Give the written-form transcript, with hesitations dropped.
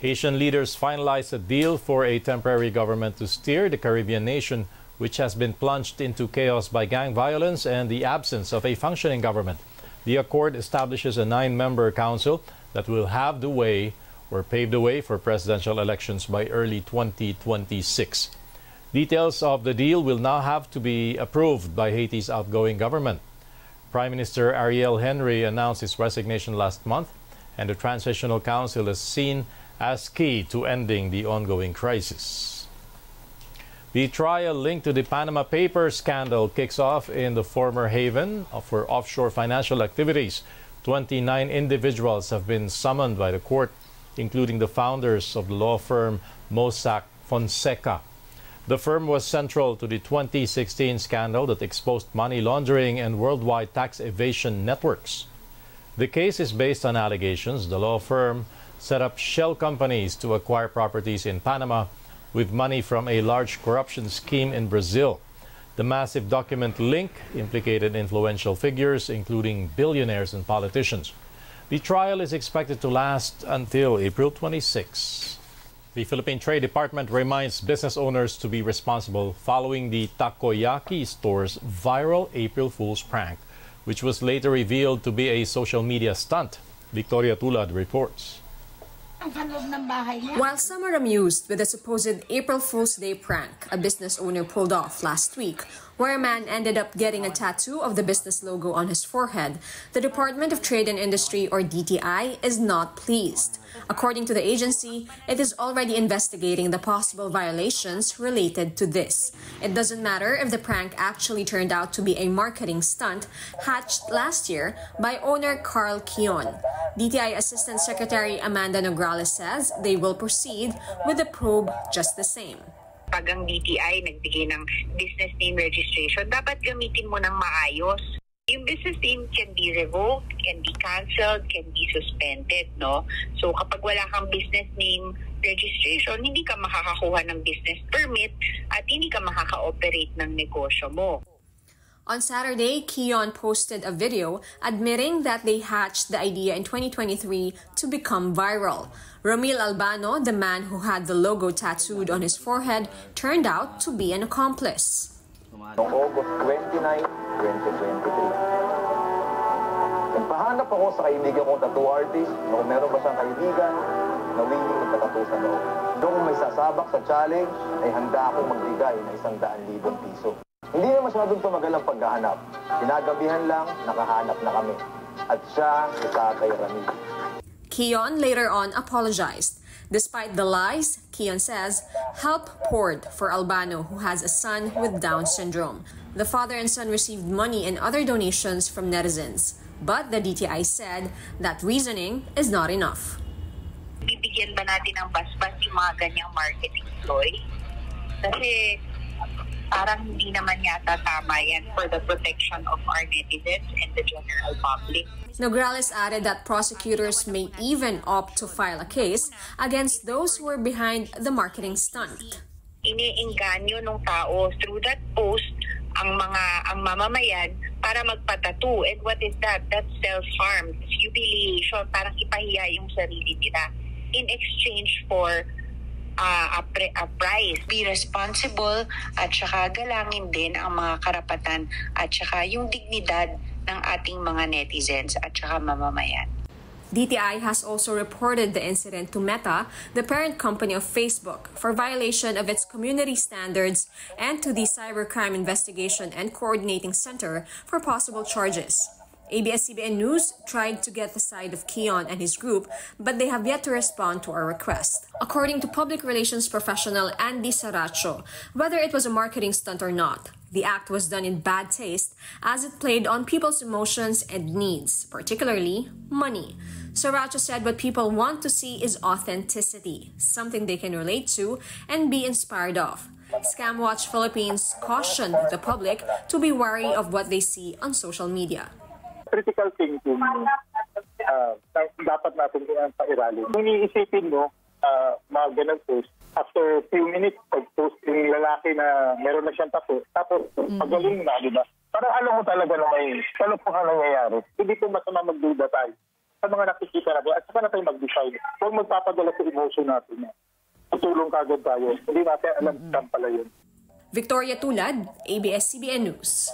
Haitian leaders finalized a deal for a temporary government to steer the Caribbean nation, which has been plunged into chaos by gang violence and the absence of a functioning government. The accord establishes a 9-member council that will have the way or pave the way for presidential elections by early 2026. Details of the deal will now have to be approved by Haiti's outgoing government. Prime Minister Ariel Henry announced his resignation last month, and the Transitional Council is seen as key to ending the ongoing crisis. The trial linked to the Panama Papers scandal kicks off in the former haven for offshore financial activities. 29 individuals have been summoned by the court, including the founders of the law firm Mossack Fonseca. The firm was central to the 2016 scandal that exposed money laundering and worldwide tax evasion networks. The case is based on allegations the law firm set up shell companies to acquire properties in Panama with money from a large corruption scheme in Brazil. The massive document link implicated influential figures, including billionaires and politicians. The trial is expected to last until April 26. The Philippine Trade Department reminds business owners to be responsible following the takoyaki store's viral April Fool's prank, which was later revealed to be a social media stunt. Victoria Tulad reports. While some are amused with the supposed April Fool's Day prank a business owner pulled off last week, where a man ended up getting a tattoo of the business logo on his forehead, the Department of Trade and Industry, or DTI, is not pleased. According to the agency, it is already investigating the possible violations related to this. It doesn't matter if the prank actually turned out to be a marketing stunt hatched last year by owner Carl Kion. DTI Assistant Secretary Amanda Nogra says they will proceed with the probe just the same. Pag ang DTI nagbigay ng business name registration, dapat gamitin mo ng maayos. Yung business name can be revoked, can be cancelled, can be suspended, no? So kapag wala kang business name registration, hindi ka makakakuha ng business permit at hindi ka makaka-operate ng negosyo mo. On Saturday, Kion posted a video admitting that they hatched the idea in 2023 to become viral. Romil Albano, the man who had the logo tattooed on his forehead, turned out to be an accomplice. On August 29, 2023, nagpahanap ako sa kaibigan ko tattoo artist kung meron ba siyang kaibigan na willing magtattoo sa loob. Kung may sasabak sa challenge, ay handa akong magbigay ng 100,000 piso. Hindi na masyadong tumagal ang paghahanap. Pinagabihan lang, nakahanap na kami. At siya, isa kay Ramil. Kion later on apologized. Despite the lies, Kion says, help poured for Albano, who has a son with Down syndrome. The father and son received money and other donations from netizens. But the DTI said that reasoning is not enough. Bibigyan ba natin ng basbas yung mga ganyang marketing ploy? Kasi parang hindi naman yata tama yan for the protection of our netizens and the general public. Nograles added that prosecutors may even opt to file a case against those who were behind the marketing stunt. Iniinganyo ng tao through that post ang mamamayan para magpatattoo. And what is that? That's self-harm, humiliation, parang ipahiya yung sarili nila in exchange for a price. Be responsible at saka galangin din ang mga karapatan at saka yung dignidad ng ating mga netizens at saka mamamayan. DTI has also reported the incident to Meta, the parent company of Facebook, for violation of its community standards and to the Cybercrime Investigation and Coordinating Center for possible charges. ABS-CBN News tried to get the side of Kion and his group, but they have yet to respond to our request. According to public relations professional Andy Saracho, whether it was a marketing stunt or not, the act was done in bad taste as it played on people's emotions and needs, particularly money. Saracho said what people want to see is authenticity, something they can relate to and be inspired of. Scamwatch Philippines cautioned the public to be wary of what they see on social media. Critical thinking, dapat natin yan pairalin. Iniisipin mo, mga ganang post. After few minutes, pag-post yung lalaki na meron na siyang tapo, tapos magaling na, di ba? Para alam mo talaga na may salok po ka nangyayari. Hindi po masama magduda tayo. sa mga nakikita na po, at saka na tayo mag-decide. Huwag magpapadala sa emotion natin. Tutulong kagad tayo. Hindi natin alam saan pala yun. Victoria Tulad, ABS-CBN News.